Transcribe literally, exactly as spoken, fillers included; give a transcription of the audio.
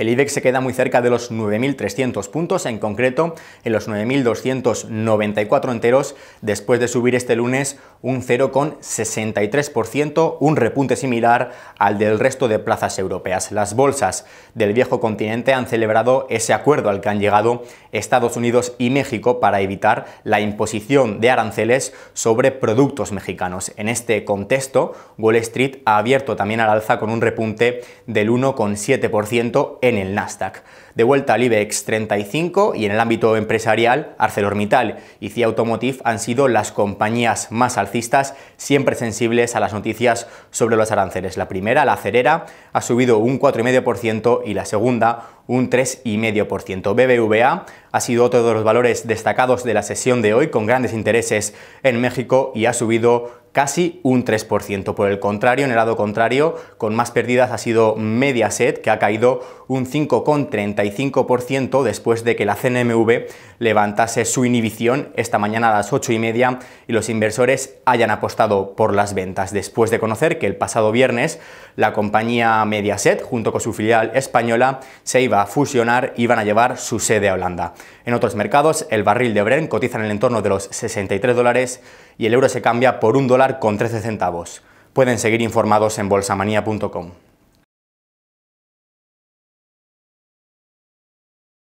el IBEX se queda muy cerca de los nueve mil trescientos puntos, en concreto en los nueve mil doscientos noventa y cuatro enteros, después de subir este lunes un cero coma sesenta y tres por ciento, un repunte similar al del resto de plazas europeas. Las bolsas del viejo continente han celebrado ese acuerdo al que han llegado Estados Unidos y México para evitar la imposición de aranceles sobre productos mexicanos. En este contexto, Wall Street ha abierto también al alza con un repunte del uno coma siete por ciento en el Nasdaq. De vuelta al IBEX treinta y cinco, y en el ámbito empresarial, ArcelorMittal y Cia Automotive han sido las compañías más alcistas, siempre sensibles a las noticias sobre los aranceles. La primera, la acerera, ha subido un cuatro coma cinco por ciento y la segunda un tres coma cinco por ciento. B B V A ha sido otro de los valores destacados de la sesión de hoy, con grandes intereses en México, y ha subido casi un tres por ciento. Por el contrario, en el lado contrario, con más pérdidas ha sido Mediaset, que ha caído un cinco coma treinta y cinco por ciento después de que la C N M V levantase su inhibición esta mañana a las ocho y media y los inversores hayan apostado por las ventas, después de conocer que el pasado viernes la compañía Mediaset, junto con su filial española, se iba a fusionar y iban a llevar su sede a Holanda. En otros mercados, el barril de Brent cotiza en el entorno de los sesenta y tres dólares y el euro se cambia por un dólar con trece centavos. Pueden seguir informados en bolsamanía punto com.